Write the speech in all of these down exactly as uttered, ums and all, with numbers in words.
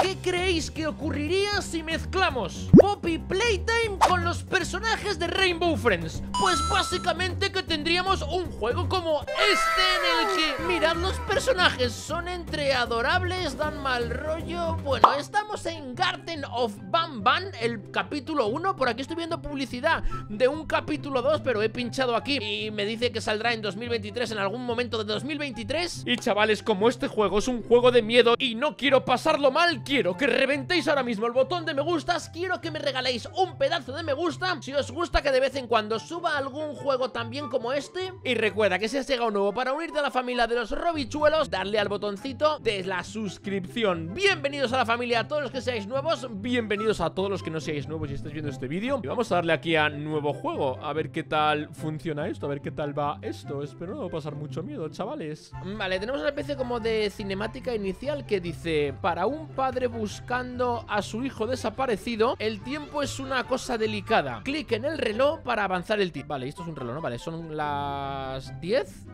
¿Qué creéis que ocurriría si mezclamos Poppy Playtime con los personajes de Rainbow Friends? Pues básicamente que tendríamos un juego como este, en el que, mirad, los personajes son entre adorables, dan mal rollo. Bueno, estamos en Garten of Banban, el capítulo uno. Por aquí estoy viendo publicidad de un capítulo dos, pero he pinchado aquí y me dice que saldrá en dos mil veintitrés, en algún momento de dos mil veintitrés. Y chavales, como este juego es un juego de miedo y no quiero pasarlo mal, quiero que reventéis ahora mismo el botón de me gustas, quiero que me regaléis un pedazo de me gusta si os gusta que de vez en cuando suba algún juego también como este. Y recuerda que si has llegado nuevo para unirte a la familia de los robichuelos, darle al botoncito de la suscripción. Bienvenidos a la familia a todos los que seáis nuevos, bienvenidos a todos los que no seáis nuevos y estáis viendo este vídeo. Y vamos a darle aquí a nuevo juego, a ver qué tal funciona esto, a ver qué tal va esto. Espero no pasar mucho miedo, chavales. Vale, tenemos una especie como de cinemática inicial que dice: para un padre buscando a su hijo desaparecido, el tiempo es una cosa delicada. Clic en el reloj para avanzar el tiempo. Vale, esto es un reloj, ¿no? Vale, son las diez,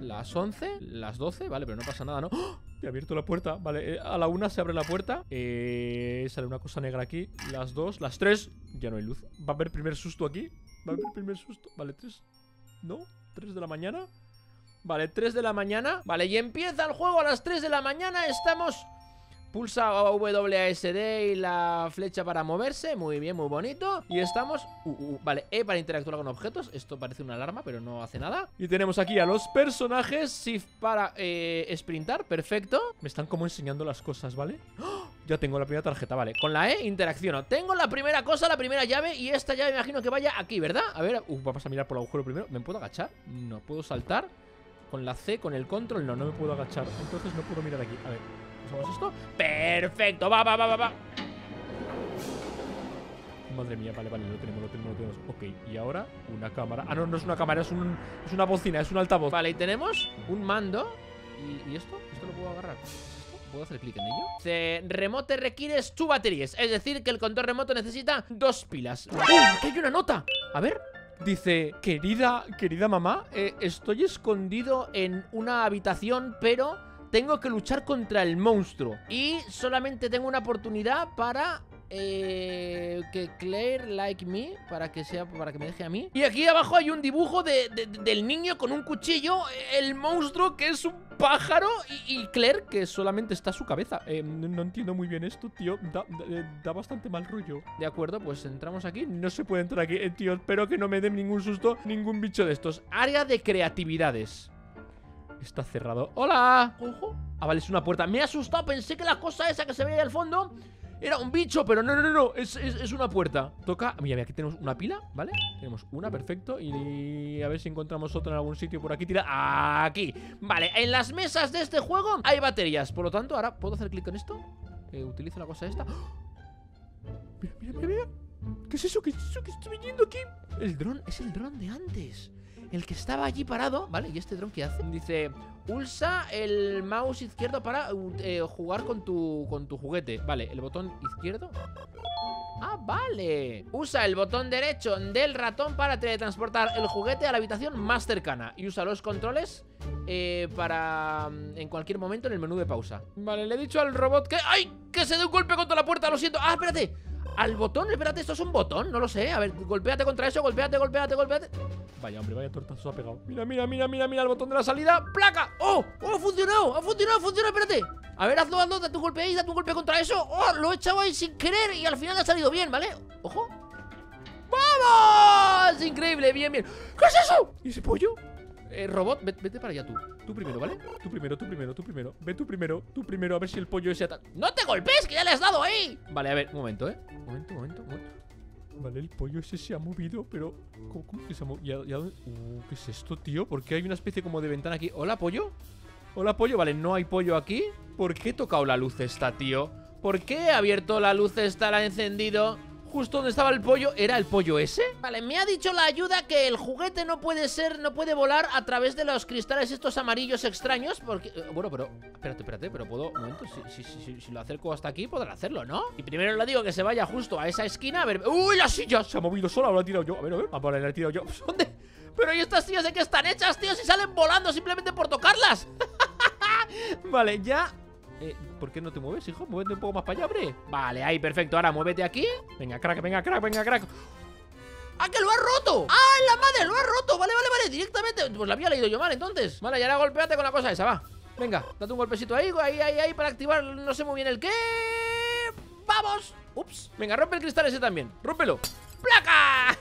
las once, las doce. Vale, pero no pasa nada, ¿no? ¡Oh! He abierto la puerta. Vale, eh, a la una se abre la puerta. Eh, sale una cosa negra aquí. Las dos, las tres. Ya no hay luz. Va a haber primer susto aquí. Va a haber primer susto. Vale, tres. No, tres de la mañana. Vale, tres de la mañana. Vale, y empieza el juego a las tres de la mañana. Estamos... Pulsa W A S D y la flecha para moverse. Muy bien, muy bonito. Y estamos... Uh, uh, vale, E para interactuar con objetos. Esto parece una alarma, pero no hace nada. Y tenemos aquí a los personajes. Shift para eh, sprintar. Perfecto. Me están como enseñando las cosas, ¿vale? ¡Oh! Ya tengo la primera tarjeta, vale. Con la E interacciono. Tengo la primera cosa, la primera llave. Y esta llave me imagino que vaya aquí, ¿verdad? A ver, uh, vamos a mirar por el agujero primero. ¿Me puedo agachar? No, ¿puedo saltar? Con la C, con el control, no, no me puedo agachar. Entonces no puedo mirar aquí, a ver. ¿Usamos esto? ¡Perfecto! ¡Va, va, va, va, va! Madre mía, vale, vale, lo tenemos, lo tenemos, lo tenemos. Ok, y ahora una cámara. Ah, no, no es una cámara, es un, es una bocina, es un altavoz. Vale, y tenemos un mando. ¿Y, y esto? ¿Esto lo puedo agarrar? ¿Puedo hacer clic en ello? Se remote requiere two baterías. Es decir, que el control remoto necesita dos pilas. ¡Uh! ¡Aquí hay una nota! A ver... Dice, querida, querida mamá, eh, estoy escondido en una habitación, pero tengo que luchar contra el monstruo. Y solamente tengo una oportunidad para eh, que Claire like me, para que sea, para que me deje a mí. Y aquí abajo hay un dibujo de, de, del niño con un cuchillo, el monstruo que es un pájaro y, y Claire que solamente está a su cabeza. eh, no, no entiendo muy bien esto, tío. Da, da, da bastante mal rollo. De acuerdo, pues entramos aquí. No se puede entrar aquí, eh, tío. Espero que no me den ningún susto, ningún bicho de estos. Área de creatividades. Está cerrado. ¡Hola! ¡Ojo! Ah, vale, es una puerta. Me he asustado, pensé que la cosa esa que se veía ahí al fondo era un bicho, pero no, no, no, no. Es, es, es una puerta. Toca... Mira, mira, aquí tenemos una pila, ¿vale? Tenemos una, perfecto. Y a ver si encontramos otra en algún sitio por aquí. Tira... Aquí. Vale, en las mesas de este juego hay baterías. Por lo tanto, ahora puedo hacer clic en esto. Eh, utilizo la cosa esta. Mira, mira, mira, mira. ¿Qué es eso? ¿Qué es eso que estoy viendo aquí? El dron, es el dron de antes. El que estaba allí parado, ¿vale? ¿Y este dron qué hace? Dice, pulsa el mouse izquierdo para eh, jugar con tu, con tu juguete. Vale, el botón izquierdo. ¡Ah, vale! Usa el botón derecho del ratón para teletransportar el juguete a la habitación más cercana. Y usa los controles eh, para... en cualquier momento en el menú de pausa. Vale, le he dicho al robot que... ¡Ay! ¡Que se dé un golpe contra la puerta! ¡Lo siento! ¡Ah, espérate! Al botón, espérate, esto es un botón, no lo sé. A ver, golpéate contra eso, golpéate, golpéate, golpéate. Vaya, hombre, vaya tortazo ha pegado. Mira, mira, mira, mira, mira, el botón de la salida. ¡Placa! ¡Oh! ¡Oh, ha funcionado! ¡Ha funcionado, ha funcionado! Espérate. A ver, hazlo, hazlo, da tu golpe ahí, da tu golpe contra eso. ¡Oh! Lo he echado ahí sin querer y al final ha salido bien, ¿vale? ¡Ojo! ¡Vamos! Increíble, bien, bien. ¿Qué es eso? ¿Y ese pollo? Eh, robot, vete para allá tú. Tú primero, ¿vale? Tú primero, tú primero, tú primero. Ve tú primero, tú primero, a ver si el pollo ese ataca. ¡No te golpees, que ya le has dado ahí! Vale, a ver, un momento, ¿eh? Un momento, un momento, un momento. Vale, el pollo ese se ha movido, pero... ¿Cómo, cómo que se ha movido? ¿Ya, ya... Uh, ¿qué es esto, tío? ¿Por qué hay una especie como de ventana aquí? ¿Hola, pollo? ¿Hola, pollo? Vale, no hay pollo aquí. ¿Por qué he tocado la luz esta, tío? ¿Por qué he abierto la luz esta, la he encendido...? Justo donde estaba el pollo, ¿era el pollo ese? Vale, me ha dicho la ayuda que el juguete no puede ser, no puede volar a través de los cristales estos amarillos extraños. Porque, bueno, pero, espérate, espérate, pero puedo, un momento, si, si, si, si lo acerco hasta aquí podrá hacerlo, ¿no? Y primero le digo que se vaya justo a esa esquina, a ver... ¡Uy, la silla! Se ha movido sola, la he tirado yo, a ver, a ver... Ah, vale, la he tirado yo, ¿dónde? Pero ¿y estas sillas de qué están hechas, tío? Si salen volando simplemente por tocarlas. Vale, ya... Eh, ¿por qué no te mueves, hijo? Muévete un poco más para allá, hombre. Vale, ahí, perfecto. Ahora muévete aquí. Venga, crack, venga, crack, venga, crack. ¡Ah, que lo ha roto! ¡Ah, la madre! ¡Lo ha roto! Vale, vale, vale, directamente. Pues la había leído yo mal, entonces. Vale, y ahora golpéate con la cosa esa, va. Venga, date un golpecito ahí, ahí, ahí, ahí, para activar no sé muy bien el qué. ¡Vamos! Ups. Venga, rompe el cristal ese también. Rómpelo. ¡Placa!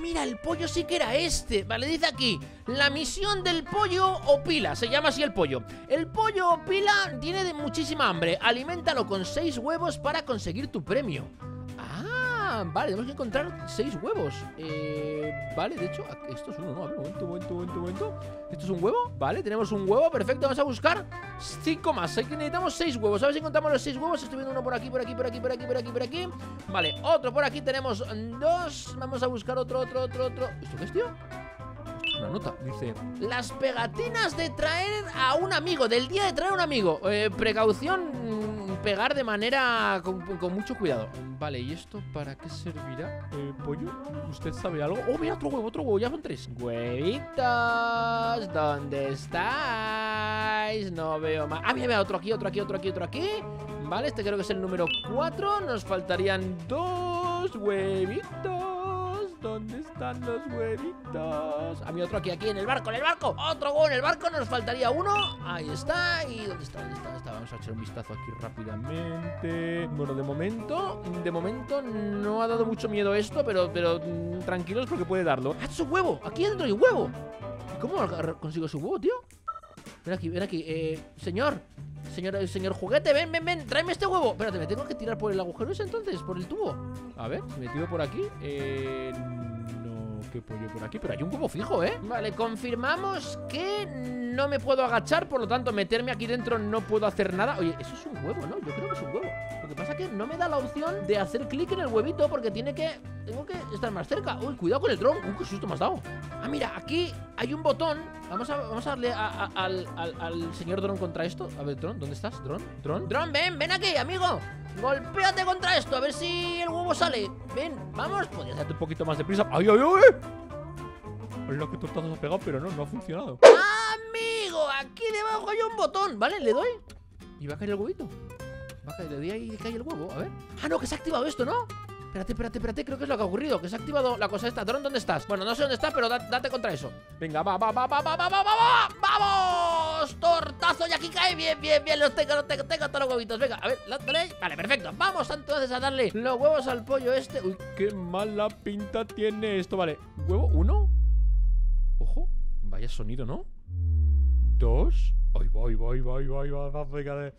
Mira, el pollo sí que era este. Vale, dice aquí: la misión del pollo opila. Se llama así el pollo. El pollo opila tiene de muchísima hambre. Aliméntalo con seis huevos para conseguir tu premio. Ah, vale, tenemos que encontrar seis huevos. Eh, vale, de hecho, esto es uno, ¿no? A ver, un momento, un momento, un momento. ¿Esto es un huevo? Vale, tenemos un huevo, perfecto. Vamos a buscar cinco más. Necesitamos seis huevos. A ver si encontramos los seis huevos. Estoy viendo uno por aquí, por aquí, por aquí, por aquí, por aquí, por aquí. Vale, otro por aquí. Tenemos dos. Vamos a buscar otro, otro, otro, otro. ¿Esto qué es, tío? Una nota, dice: las pegatinas de traer a un amigo, del día de traer a un amigo. Eh, precaución. Pegar de manera con, con mucho cuidado. Vale, ¿y esto para qué servirá? Eh, pollo, ¿usted sabe algo? Oh, mira, otro huevo, otro huevo, ya son tres. Huevitos, ¿dónde estáis? No veo más. Ah, mira, mira, otro aquí, otro aquí, otro aquí, otro aquí. Vale, este creo que es el número cuatro. Nos faltarían dos huevitos. ¿Dónde están los huevitos? A mí otro aquí, aquí, en el barco, en el barco. Otro huevo en el barco, nos faltaría uno. Ahí está, y ¿dónde está, dónde está, dónde está? Vamos a echar un vistazo aquí rápidamente. Bueno, de momento, de momento no ha dado mucho miedo esto, pero, pero tranquilos porque puede darlo. ¡Ah, su huevo! Aquí dentro hay huevo. ¿Cómo consigo su huevo, tío? Ven aquí, ven aquí, eh, señor. Señor, señor juguete, ven, ven, ven, tráeme este huevo. Espérate, ¿me tengo que tirar por el agujero ese entonces? ¿Por el tubo? A ver, me tiro por aquí. Eh... No, qué pollo por aquí. Pero hay un huevo fijo, ¿eh? Vale, confirmamos que no me puedo agachar. Por lo tanto, meterme aquí dentro no puedo hacer nada. Oye, eso es un huevo, ¿no? Yo creo que es un huevo. Lo que pasa es que no me da la opción de hacer clic en el huevito porque tiene que... Tengo que estar más cerca. Uy, cuidado con el tronco. Uy, qué susto me has dado. Ah, mira, aquí hay un botón. Vamos a, vamos a darle a, a, a, al, al, al señor Dron contra esto. A ver, Dron, ¿dónde estás? Dron, Dron, Dron, ven, ven aquí, amigo. Golpéate contra esto, a ver si el huevo sale. Ven, vamos. Podrías darte un poquito más de prisa. ¡Ay, ay, ay! Es lo que tú estás pegado, pero no, no ha funcionado. Amigo, aquí debajo hay un botón. Vale, le doy. Y va a caer el huevito. Va a caer, le doy ahí y cae el huevo. A ver. Ah, no, que se ha activado esto, ¿no? Espérate, espérate, espérate, creo que es lo que ha ocurrido. Que se ha activado la cosa esta. Dron, ¿dónde estás? Bueno, no sé dónde estás, pero da, date contra eso. Venga, va, va, va, va, va, va, va, va. ¡Vamos! ¡Tortazo! Y aquí cae. Bien, bien, bien. Los tengo, los tengo, tengo todos los huevitos. Venga, a ver, dale. Vale, perfecto. Vamos entonces a darle los huevos al pollo este. Uy, qué mala pinta tiene esto. Vale, huevo, uno. Ojo, vaya sonido, ¿no? Dos. Ay, voy, voy, voy, voy, voy, voy.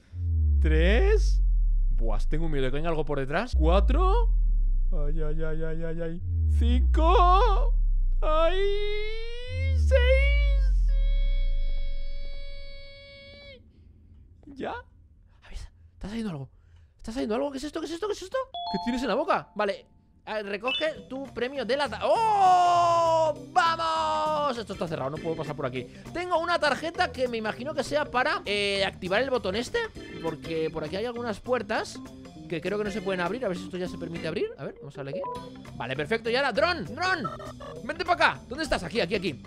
Tres. Buah, tengo miedo de que venga algo por detrás. Cuatro. Ay, ay, ay, ay, ay, ay. Cinco. Ay. Seis. ¿Ya? A ver, está saliendo algo. Está saliendo algo. ¿Qué es esto? ¿Qué es esto? ¿Qué es esto? ¿Qué tienes en la boca? Vale. Recoge tu premio de la... ¡Oh! ¡Vamos! Esto está cerrado, no puedo pasar por aquí. Tengo una tarjeta que me imagino que sea para eh, activar el botón este. Porque por aquí hay algunas puertas que creo que no se pueden abrir. A ver si esto ya se permite abrir. A ver, vamos a darle aquí. Vale, perfecto. Y ahora, Dron, Dron, vente para acá. ¿Dónde estás? Aquí, aquí, aquí.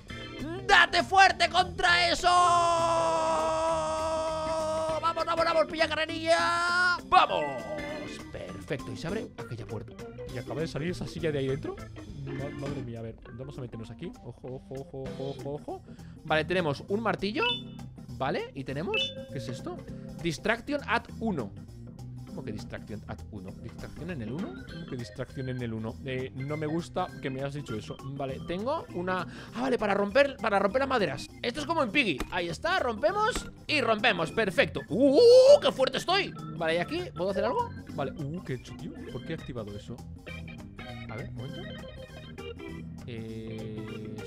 ¡Date fuerte contra eso! ¡Vamos, vamos, vamos! ¡Pilla carrerilla! ¡Vamos! Perfecto. Y se abre aquella puerta. Y acaba de salir esa silla de ahí dentro. Madre mía, a ver. Vamos a meternos aquí. Ojo, ojo, ojo, ojo, ojo. Vale, tenemos un martillo. Vale, y tenemos... ¿Qué es esto? Distraction at uno. ¿Cómo que distracción at uno? ¿Distracción en el uno? ¿Cómo que distracción en el uno? Eh, no me gusta que me hayas dicho eso. Vale, tengo una... Ah, vale, para romper, para romper las maderas. Esto es como en Piggy. Ahí está, rompemos y rompemos. Perfecto. ¡Uh, qué fuerte estoy! Vale, ¿y aquí? ¿Puedo hacer algo? Vale. ¡Uh, qué chulo! ¿Por qué he activado eso? A ver, un momento. Eh...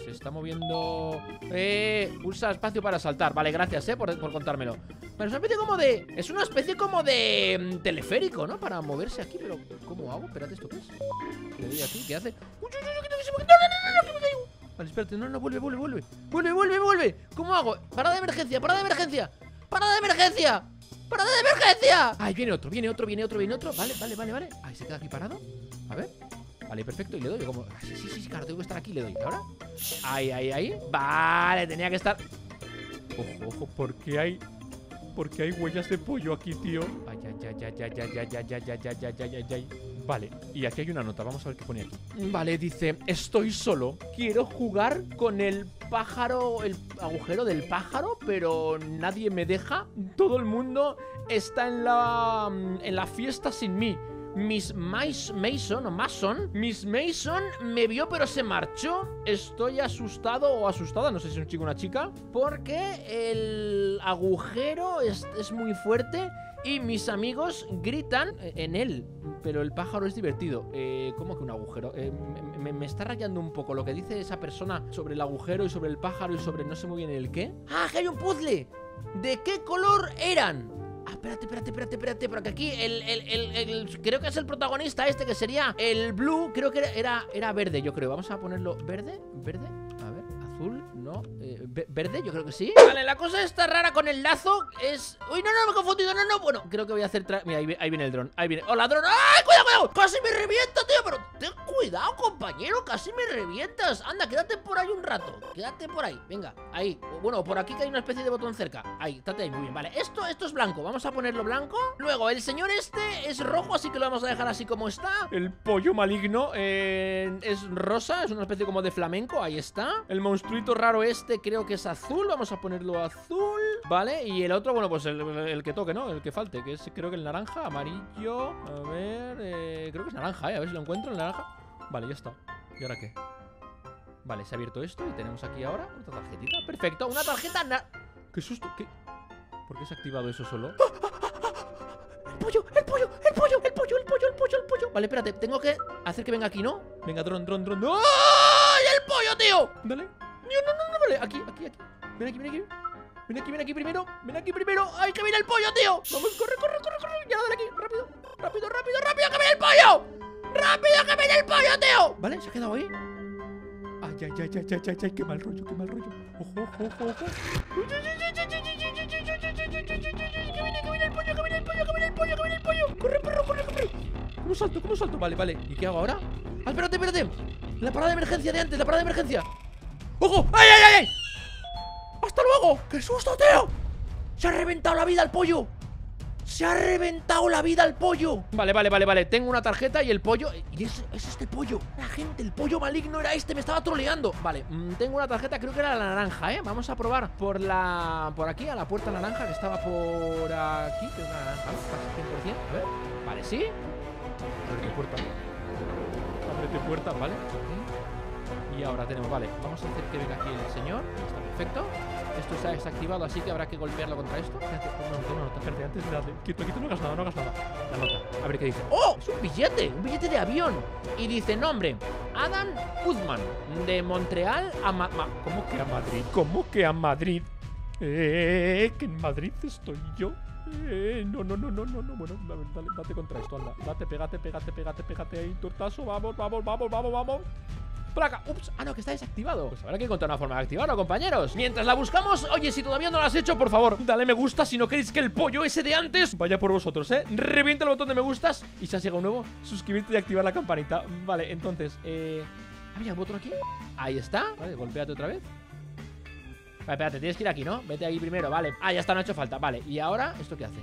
Se está moviendo... Eh... Pulsa espacio para saltar. Vale, gracias, eh, por, por contármelo. Pero es una especie como de... Es una especie como de... Um, teleférico, ¿no? Para moverse aquí. Pero ¿cómo hago? Espérate, ¿esto qué es? Le doy aquí, ¿qué hace? ¡Uy, uy, uy! ¡Que no, que se me... ¡No, no, no, no! ¡Que me caigo! Vale, espérate. No, no, vuelve, vuelve, vuelve. ¡Vuelve, vuelve, vuelve! ¿Cómo hago? ¡Parada de emergencia! ¡Parada de emergencia! ¡Parada de emergencia! ¡Parada de emergencia! Ahí viene otro, viene otro, viene otro, viene otro. Vale, vale, vale, vale. Ahí se queda aquí parado. A ver. Vale, perfecto, y le doy como... Sí, sí, sí, claro, tengo que estar aquí, le doy. ¿Ahora? Ahí, ahí, ahí. Vale, tenía que estar... Ojo, ojo, porque hay... porque hay huellas de pollo aquí, tío. Ay, ay, ay, ay, ay, ay, ay, ay, ay, ay, ay, ay, ay, ay. Vale, y aquí hay una nota, vamos a ver qué pone aquí. Vale, dice, estoy solo, quiero jugar con el pájaro, el agujero del pájaro, pero nadie me deja. Todo el mundo está en la, en la fiesta sin mí. Miss Mason o Mason Miss Mason me vio pero se marchó. Estoy asustado o asustada, no sé si es un chico o una chica, porque el agujero es, es muy fuerte y mis amigos gritan en él, pero el pájaro es divertido. eh, ¿Cómo que un agujero? Eh, me, me está rayando un poco lo que dice esa persona sobre el agujero y sobre el pájaro y sobre no sé muy bien el qué. ¡Ah, que hay un puzzle! ¿De qué color eran? Ah, espérate, espérate, espérate, espérate, porque aquí el, el, el, el, creo que es el protagonista este, que sería el blue, creo que era, era verde, yo creo. Vamos a ponerlo verde, verde, a ver, azul, no, eh, verde, yo creo que sí. Vale, la cosa está rara con el lazo, es... Uy, no, no, me he confundido, no, no, bueno, creo que voy a hacer... Tra... Mira, ahí, ahí viene el dron, ahí viene... ¡Hola, dron! ¡Ay, cuidado, cuidado! ¡Casi me revienta, tío! Pero ten cuidado, compañero, casi me revientas. Anda, quédate por ahí un rato, quédate por ahí, venga, ahí. Bueno, por aquí que hay una especie de botón cerca. Ahí, estate ahí, muy bien, vale. Esto, esto es blanco, vamos a ponerlo blanco. Luego, el señor este es rojo, así que lo vamos a dejar así como está. El pollo maligno eh, es rosa, es una especie como de flamenco, ahí está. El monstruito raro este creo que es azul, vamos a ponerlo azul, vale. Y el otro, bueno, pues el, el que toque, ¿no? El que falte, que es creo que el naranja, amarillo. A ver, eh, creo que es naranja, ¿eh? A ver si lo encuentro, el naranja. Vale, ya está. ¿Y ahora qué? Vale, se ha abierto esto y tenemos aquí ahora otra tarjetita. Perfecto, una tarjeta na... ¡Qué susto! ¿Qué? ¿Por qué se ha activado eso solo? ¡Ah, ah, ah, ah! ¡El pollo! ¡El pollo! ¡El pollo! ¡El pollo! ¡El pollo! ¡El pollo! ¡El pollo! Vale, espérate, tengo que hacer que venga aquí, ¿no? Venga, dron, dron, dron. ¡No! ¡Ay, el pollo, tío! Dale. No, no, no, no, vale. Aquí, aquí, aquí. Ven aquí, ven aquí. Ven aquí, ven aquí primero. Ven aquí primero. ¡Ay, que viene el pollo, tío! Vamos, corre, corre, corre, corre. Ya, dale aquí. Rápido, rápido, rápido, rápido, que viene el pollo. ¡Rápido, que viene el pollo, tío! Vale, se ha quedado ahí. Ay, ay, ay, ay, ay, ay, ay, qué mal rollo, qué mal rollo. Ojo, ojo, ojo, ojo. Que viene, que viene el pollo, que viene el pollo, que viene el pollo, que viene el pollo. Corre, perro, corre, corre. ¿Cómo salto? ¿Cómo salto? Vale, vale. ¿Y qué hago ahora? Ah, espérate, espérate. La parada de emergencia de antes, la parada de emergencia. ¡Ojo! ¡Ay, ay, ay, ay! ¡Hasta luego! ¡Qué susto, tío! Se ha reventado la vida al pollo. Se ha reventado la vida al pollo. Vale, vale, vale, vale. Tengo una tarjeta y el pollo. Y es, es este pollo. La gente, el pollo maligno era este. Me estaba troleando. Vale, mmm, tengo una tarjeta. Creo que era la naranja, ¿eh? Vamos a probar por la... Por aquí, a la puerta naranja que estaba por aquí. Creo que era naranja. Casi cien por ciento. A ver. Vale, sí. Abre puerta. Abre puerta, vale. Y ahora tenemos, vale. Vamos a hacer que venga aquí el señor. Está perfecto. Esto se ha desactivado, así que habrá que golpearlo contra esto. Espérate, no, no, espérate, antes de darle. Quieto, quieto, no hagas nada, no hagas nada. La nota, a ver qué dice. ¡Oh! Es un billete, un billete de avión. Y dice, nombre, Adam Guzman, de Montreal a Ma Ma ¿Cómo que a Madrid? ¿Cómo que a Madrid? Eh, que en Madrid estoy yo. Eh, no, no, no, no, no, no. Bueno, dale, dale, date contra esto, anda. Date, pégate, pégate, pégate, pégate ahí, tortazo. Vamos, vamos, vamos, vamos, vamos. Por acá, ups, ah no, que está desactivado. Pues habrá que encontrar una forma de activarlo, compañeros. Mientras la buscamos, oye, si todavía no lo has hecho, por favor, dale me gusta si no queréis que el pollo ese de antes vaya por vosotros, eh. Revienta el botón de me gustas y si has llegado nuevo, suscribirte y activar la campanita. Vale, entonces, eh... ah, mira, el botón aquí. Ahí está, vale, golpéate otra vez. Vale, espérate, tienes que ir aquí, ¿no? Vete ahí primero, vale. Ah, ya está, no ha hecho falta, vale. Y ahora, ¿esto qué hace?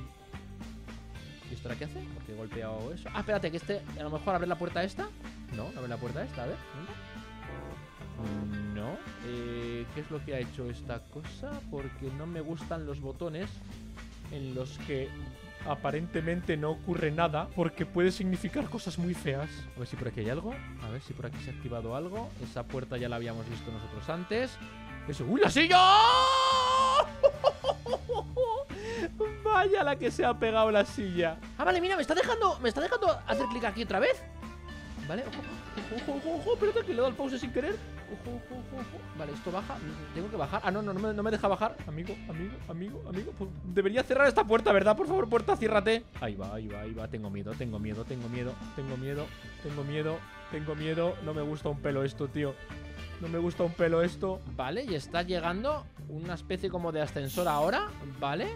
¿Y esto ahora qué hace? Porque he golpeado eso. Ah, espérate, que este, a lo mejor abre la puerta esta. No, abre la puerta esta, a ver. No, eh, ¿qué es lo que ha hecho esta cosa? Porque no me gustan los botones en los que aparentemente no ocurre nada, porque puede significar cosas muy feas. A ver si por aquí hay algo, a ver si por aquí se ha activado algo. Esa puerta ya la habíamos visto nosotros antes. Eso, ¡uy, la silla! Vaya la que se ha pegado la silla. Ah, vale, mira, me está dejando, me está dejando hacer clic aquí otra vez. Vale, ojo, ojo, ojo, ojo, espérate que le he dado el pause sin querer. Ojo, ojo, ojo, ojo. Vale, esto baja, tengo que bajar. Ah, no, no, no me, no me deja bajar. Amigo, amigo, amigo, amigo. Pues debería cerrar esta puerta, ¿verdad? Por favor, puerta, ciérrate. Ahí va, ahí va, ahí va. Tengo miedo, tengo miedo, tengo miedo, tengo miedo, tengo miedo, tengo miedo. No me gusta un pelo esto, tío. No me gusta un pelo esto. Vale, y está llegando una especie como de ascensor ahora. Vale.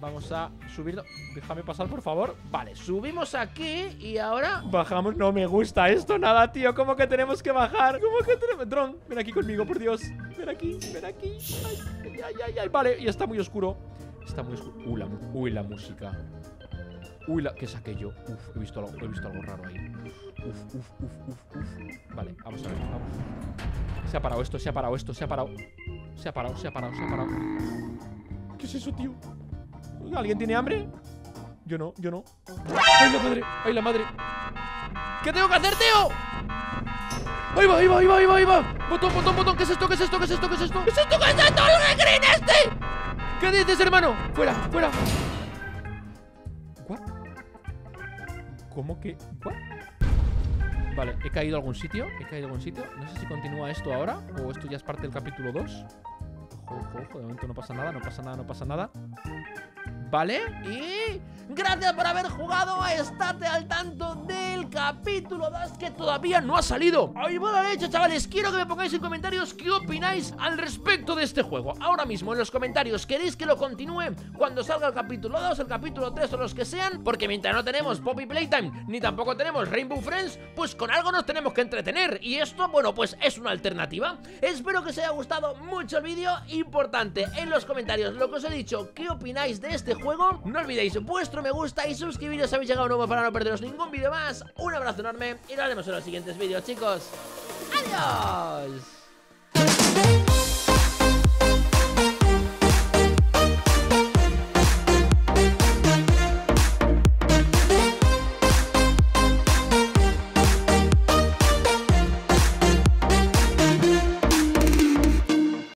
Vamos a subirlo. Déjame pasar, por favor. Vale, subimos aquí y ahora... Bajamos. No me gusta esto nada, tío. ¿Cómo que tenemos que bajar? ¿Cómo que tenemos...? Dron, ven aquí conmigo, por Dios. Ven aquí, ven aquí. Ay, ay, ay, ay. Vale, y está muy oscuro. Está muy... Uh, la, uy, la música. Uy, la... ¿Qué saqué yo? Uf, he visto algo, he visto algo raro ahí. Uf, uf, uf, uf, uf. Vale, vamos a ver, vamos. Se ha parado esto, se ha parado esto, se ha parado. Se ha parado, se ha parado, se ha parado. ¿Qué es eso, tío? ¿Alguien tiene hambre? Yo no, yo no. ¡Ay, la madre! ¡Ay, la madre! ¿Qué tengo que hacer, tío? ¡Ahí va, ahí va, ahí va, ahí va, ahí va! ¡Botón, botón, botón! ¿Qué es esto? ¿Qué es esto? ¿Qué es esto? ¿Qué es esto? ¿Qué es esto? ¿Qué es esto? ¡El green este! ¿Qué dices, hermano? ¡Fuera, fuera! ¿What? ¿Cómo que? ¿What? Vale, he caído a algún sitio. He caído a algún sitio. No sé si continúa esto ahora o esto ya es parte del capítulo dos. Ojo, ojo, ojo. De momento no pasa nada, no pasa nada, no pasa nada. Vale, y gracias por haber jugado. Estate al tanto del capítulo dos que todavía no ha salido. Ay, bueno, de hecho, chavales, quiero que me pongáis en comentarios qué opináis al respecto de este juego. Ahora mismo en los comentarios, ¿queréis que lo continúe cuando salga el capítulo dos, el capítulo tres o los que sean? Porque mientras no tenemos Poppy Playtime ni tampoco tenemos Rainbow Friends, pues con algo nos tenemos que entretener. Y esto, bueno, pues es una alternativa. Espero que os haya gustado mucho el vídeo. Importante, en los comentarios lo que os he dicho, ¿qué opináis de este juego? juego, no olvidéis vuestro me gusta y suscribiros si habéis llegado nuevo para no perderos ningún vídeo más. Un abrazo enorme y nos vemos en los siguientes vídeos, chicos. ¡Adiós!